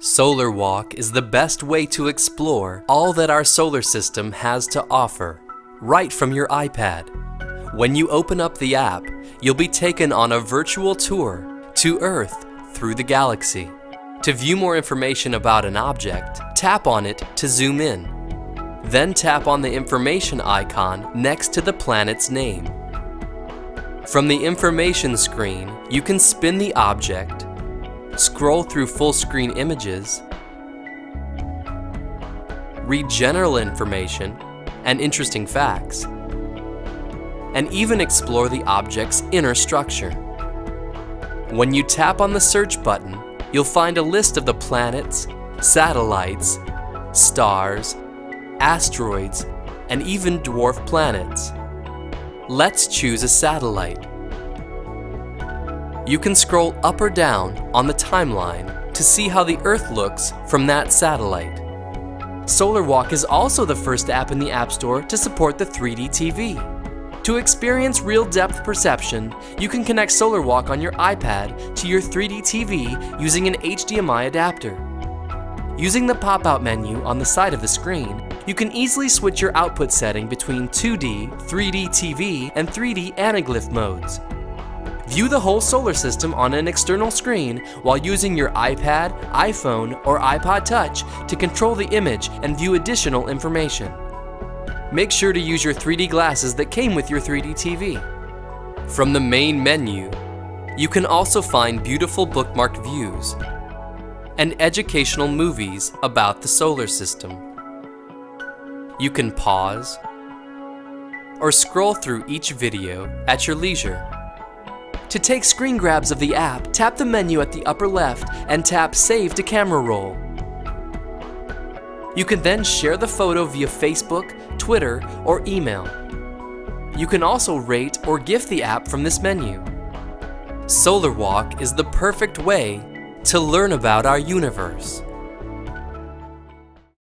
Solar Walk is the best way to explore all that our solar system has to offer, right from your iPad. When you open up the app, you'll be taken on a virtual tour to Earth through the galaxy. To view more information about an object, tap on it to zoom in. Then tap on the information icon next to the planet's name. From the information screen, you can spin the object, scroll through full-screen images, read general information and interesting facts, and even explore the object's inner structure. When you tap on the search button, you'll find a list of the planets, satellites, stars, asteroids, and even dwarf planets. Let's choose a satellite. You can scroll up or down on the timeline to see how the Earth looks from that satellite. Solar Walk is also the first app in the App Store to support the 3D TV. To experience real depth perception, you can connect Solar Walk on your iPad to your 3D TV using an HDMI adapter. Using the pop-out menu on the side of the screen, you can easily switch your output setting between 2D, 3D TV, and 3D anaglyph modes. View the whole solar system on an external screen while using your iPad, iPhone, or iPod Touch to control the image and view additional information. Make sure to use your 3D glasses that came with your 3D TV. From the main menu, you can also find beautiful bookmarked views and educational movies about the solar system. You can pause or scroll through each video at your leisure. To take screen grabs of the app, tap the menu at the upper left and tap Save to Camera Roll. You can then share the photo via Facebook, Twitter, or email. You can also rate or gift the app from this menu. Solar Walk is the perfect way to learn about our universe.